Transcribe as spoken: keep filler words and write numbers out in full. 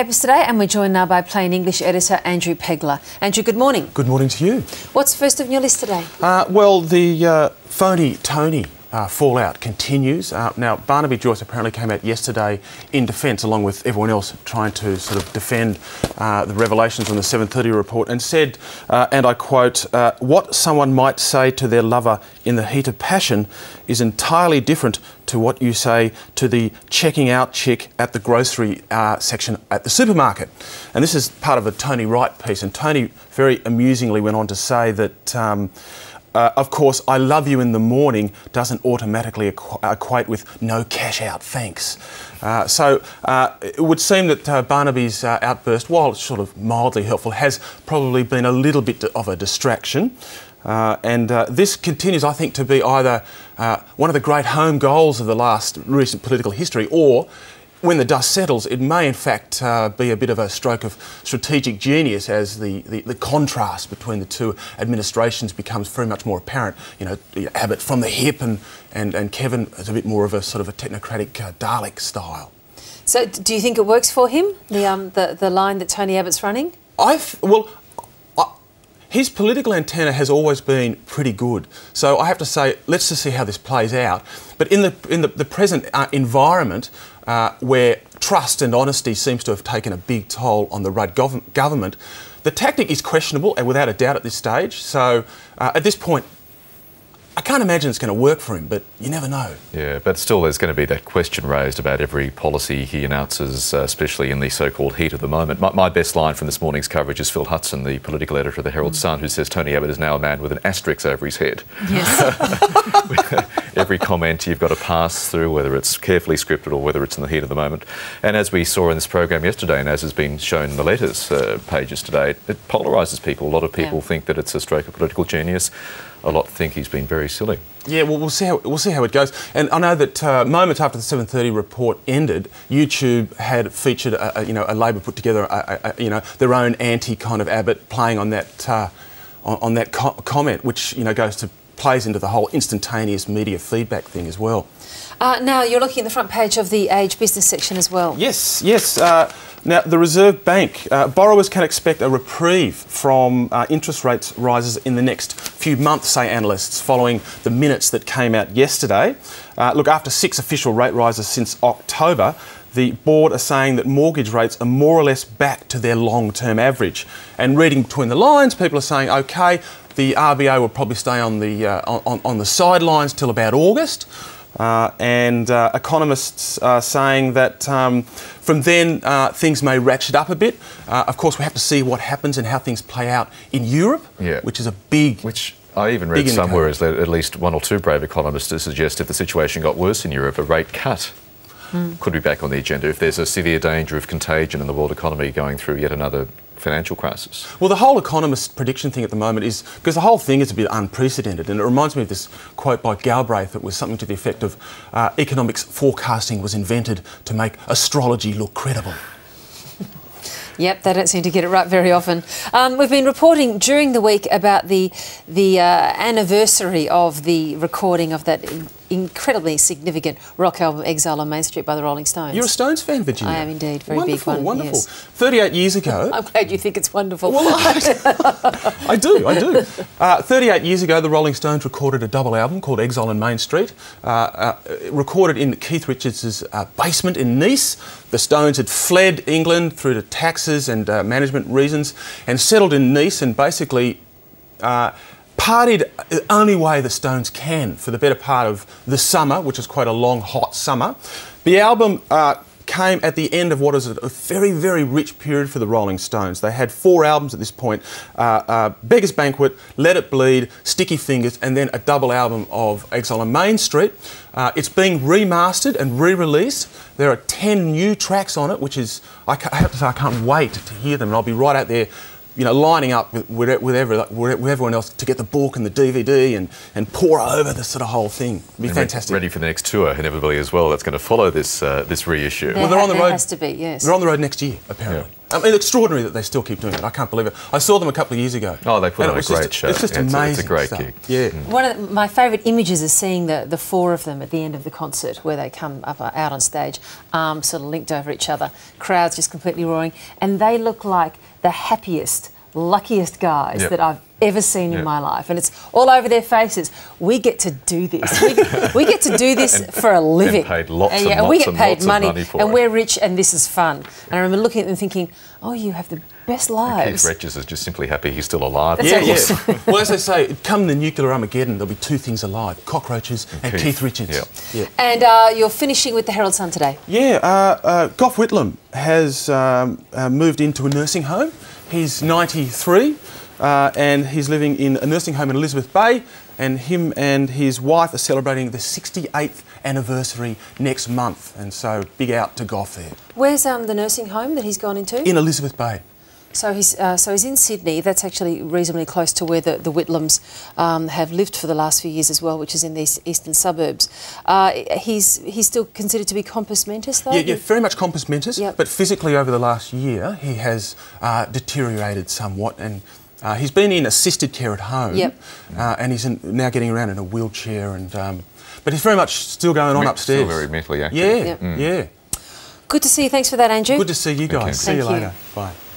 papers today, and we're joined now by Plain English editor Andrew Pegler. Andrew, good morning. Good morning to you. What's first on your list today? Uh, well, the uh, phony Tony Uh, fallout continues. Uh, now, Barnaby Joyce apparently came out yesterday in defence, along with everyone else, trying to sort of defend uh, the revelations on the seven thirty report, and said, uh, and I quote, uh, "What someone might say to their lover in the heat of passion is entirely different to what you say to the checking out chick at the grocery uh, section at the supermarket." And this is part of a Tony Wright piece, and Tony very amusingly went on to say that um, Uh, of course, "I love you in the morning" doesn't automatically equ equate with "no cash out, thanks." Uh, so uh, it would seem that uh, Barnaby's uh, outburst, while it's sort of mildly helpful, has probably been a little bit of a distraction. Uh, and uh, this continues, I think, to be either uh, one of the great home goals of the last recent political history, or, when the dust settles, it may in fact uh, be a bit of a stroke of strategic genius, as the, the, the contrast between the two administrations becomes very much more apparent. You know, Abbott from the hip, and, and, and Kevin is a bit more of a sort of a technocratic uh, Dalek style. So do you think it works for him, the, um, the, the line that Tony Abbott's running? I've, well, I, his political antenna has always been pretty good. So I have to say, let's just see how this plays out. But in the, in the, the present uh, environment, Uh, where trust and honesty seems to have taken a big toll on the Rudd gov government, the tactic is questionable and without a doubt at this stage. So uh, at this point, I can't imagine it's going to work for him, but you never know. Yeah, but still there's going to be that question raised about every policy he announces, uh, especially in the so-called heat of the moment. My, my best line from this morning's coverage is Phil Hudson, the political editor of the Herald Sun, who says Tony Abbott is now a man with an asterisk over his head. Yes. Every comment you've got to pass through, whether it's carefully scripted or whether it's in the heat of the moment. And as we saw in this program yesterday, and as has been shown in the letters uh, pages today, it polarises people. A lot of people yeah. think that it's a stroke of political genius. A lot think he's been very silly. Yeah, well, we'll see how, we'll see how it goes. And I know that uh, moments after the seven thirty report ended, YouTube had featured, a, a, you know, a Labor put together, a, a, you know, their own anti kind of Abbott, playing on that uh, on, on that co comment, which you know goes to plays into the whole instantaneous media feedback thing as well. Uh, now you're looking at the front page of the Age business section as well. Yes, yes. Uh, Now, the Reserve Bank, uh, borrowers can expect a reprieve from uh, interest rates rises in the next few months, say analysts, following the minutes that came out yesterday. Uh, look, after six official rate rises since October, the board are saying that mortgage rates are more or less back to their long-term average. And reading between the lines, people are saying, OK, the R B A will probably stay on the, uh, on, on the sidelines till about August. Uh, and uh, economists are saying that um, from then uh, things may ratchet up a bit. Uh, of course, we have to see what happens and how things play out in Europe, yeah. which is a big... Which I even read somewhere is that at least one or two brave economists suggest if the situation got worse in Europe, a rate cut mm. could be back on the agenda if there's a severe danger of contagion in the world economy going through yet another financial crisis. Well, the whole economist prediction thing at the moment is, because the whole thing is a bit unprecedented, and it reminds me of this quote by Galbraith that was something to the effect of uh, economics forecasting was invented to make astrology look credible. Yep, they don't seem to get it right very often. Um, we've been reporting during the week about the, the uh, anniversary of the recording of that incredibly significant rock album Exile on Main Street by the Rolling Stones. You're a Stones fan, Virginia. I am indeed, very wonderful, big one. Wonderful, wonderful. Yes. thirty-eight years ago... I'm glad you think it's wonderful. Well, I, I do, I do. Uh, thirty-eight years ago, the Rolling Stones recorded a double album called Exile on Main Street, uh, uh, recorded in Keith Richards' uh, basement in Nice. The Stones had fled England through to taxes and uh, management reasons and settled in Nice and basically... Uh, partied the only way the Stones can for the better part of the summer, which is quite a long, hot summer. The album uh, came at the end of what is a very, very rich period for the Rolling Stones. They had four albums at this point, uh, uh, Beggar's Banquet, Let It Bleed, Sticky Fingers, and then a double album of Exile on Main Street. Uh, it's being remastered and re-released. There are ten new tracks on it, which is, I, I have to say, I can't wait to hear them, and I'll be right out there, you know, lining up with, with, with, every, with everyone else to get the book and the D V D and, and pour over the sort of whole thing. It'd be and fantastic. Re ready for the next tour, inevitably, as well, that's going to follow this, uh, this reissue. There well, they're on the road. Has to be, yes. They're on the road next year, apparently. Yeah. I mean, it's extraordinary that they still keep doing it. I can't believe it. I saw them a couple of years ago. Oh, they put on a great show. It's just amazing. It's a great gig. Yeah. One of my favourite images is seeing the, the four of them at the end of the concert, where they come up out on stage, arms sort of linked over each other, crowds just completely roaring, and they look like the happiest, luckiest guys yep. that I've ever seen yep. in my life, and it's all over their faces. We get to do this. We, we get to do this and, for a living. And paid lots and, yeah, and, and we get and paid money, money for and it. We're rich, and this is fun. And I remember looking at them thinking, "Oh, you have the best lives." And Keith Richards is just simply happy he's still alive. That's yeah, yeah. Well, as they say, come the nuclear Armageddon, there'll be two things alive: cockroaches and, and Keith. Keith Richards. Yep. Yep. And uh, you're finishing with the Herald Sun today. Yeah, uh, uh, Gough Whitlam has um, uh, moved into a nursing home. He's ninety-three. Uh, and he's living in a nursing home in Elizabeth Bay, and him and his wife are celebrating the sixty-eighth anniversary next month, and so big out to Gough there. Where's um, the nursing home that he's gone into? In Elizabeth Bay. So he's, uh, so he's in Sydney. That's actually reasonably close to where the, the Whitlams um, have lived for the last few years as well, which is in these eastern suburbs. Uh, he's, he's still considered to be compos mentis, though? Yeah, yeah very much compos mentis, yep. But physically over the last year he has uh, deteriorated somewhat, and Uh, he's been in assisted care at home, yep. uh, and he's in, now getting around in a wheelchair. And um, but he's very much still going on upstairs. Still very mentally active. Yeah, yep. mm. yeah. Good to see you. Thanks for that, Andrew. Good to see you guys. Okay. See Thank you later. You. Bye.